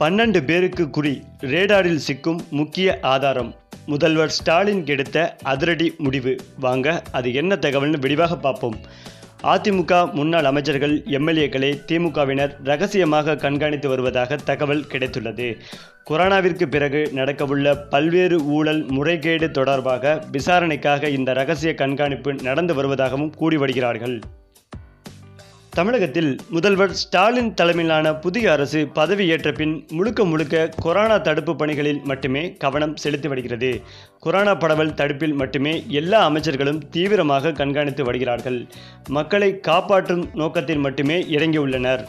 12 பேருக்கு குறி, ரேடாரில் சிக்கும் முக்கிய ஆதாரம். முதல்வர் ஸ்டாலின் எடுத்த அதிரடி முடிவு. வாங்க அது என்ன தகவல்னு விரிவாக பார்ப்போம். அதிமுக முன்னாள் அமைச்சர்கள், எம்எல்ஏக்களை திமுகவினர் ரகசியமாக கண்காணித்து வருவதாக தகவல் கிடைத்துள்ளது. கொரோனாவிற்கு பிறகு நடக்கவுள்ள பல்வேறு ஊழல் முறைகேடு தொடர்பாக விசாரணைக்காக இந்த ரகசிய கண்காணிப்பு நடந்து வருவதாகவும் கூறி வருகிறார்கள். தமிழகத்தில் முதல்வர் ஸ்டாலின் தலைமையிலான புதிய அரசு பதவியேற்ற பின் முழுக்க முழுக்க கொரோனா தடுப்பு பணிகளில் மட்டுமே கவனம் செலுத்தி வருகிறது. கொரோனா பரவல் தடுப்பில் மட்டுமே எல்லா அமைச்சர்களும் தீவிரமாக கண்காணித்து வருகிறார்கள். மக்களை காப்பாற்றும் நோக்கத்தில் மட்டுமே இறங்கியுள்ளனர்.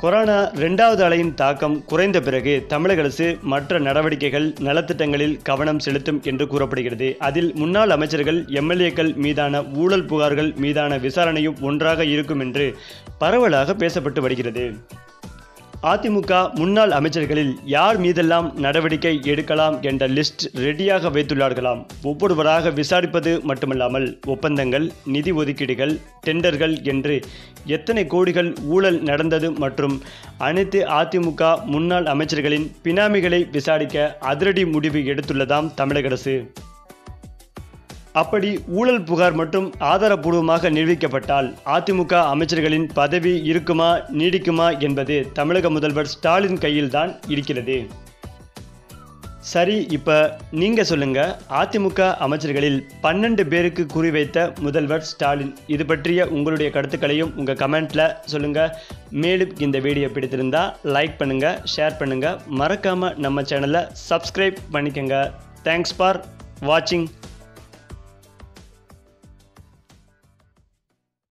கொரோனா இரண்டாவது அலையின் தாக்கம் குறைந்த பிறகு தமிழக அரசு மற்ற நடவடிக்கைகள், நலத்திட்டங்களில் கவனம் செலுத்தும் என்று கூறப்படுகிறது. அதில் முன்னாள் அமைச்சர்கள், எம்எல்ஏக்கள் மீதான ஊழல் புகார்கள் மீதான விசாரணையும் ஒன்றாக இருக்கும் என்று பரவலாக பேசப்பட்டு வருகிறது. அதிமுக முன்னாள் அமைச்சர்களில் யார் மீதெல்லாம் நடவடிக்கை எடுக்கலாம் என்ற லிஸ்ட் ரெடியாக வைத்துள்ளார்களாம். ஒவ்வொருவராக விசாரிப்பது மட்டுமல்லாமல் ஒப்பந்தங்கள், நிதி ஒதுக்கீடுகள், டெண்டர்கள் என்று எத்தனை கோடிகள் ஊழல் நடந்தது மற்றும் அனைத்து அதிமுக முன்னாள் அமைச்சர்களின் பினாமிகளை விசாரிக்க அதிரடி முடிவு எடுத்துள்ளதாம் தமிழக அரசு. அப்படி ஊழல் புகார் மற்றும் ஆதாரப்பூர்வமாக நிரூபிக்கப்பட்டால் அதிமுக அமைச்சர்களின் பதவி இருக்குமா, நீடிக்குமா என்பது தமிழக முதல்வர் ஸ்டாலின் கையில்தான் இருக்கிறது. சரி, இப்போ நீங்கள் சொல்லுங்கள், அதிமுக அமைச்சர்களில் 12 பேருக்கு குறிவைத்த முதல்வர் ஸ்டாலின், இது பற்றிய உங்களுடைய கருத்துக்களையும் உங்கள் கமெண்ட்டில் சொல்லுங்கள். மேலும் இந்த வீடியோ பிடித்திருந்தால் லைக் பண்ணுங்கள், ஷேர் பண்ணுங்கள். மறக்காமல் நம்ம சேனலை சப்ஸ்கிரைப் பண்ணிக்கோங்க. தேங்க்ஸ் ஃபார் வாட்சிங்.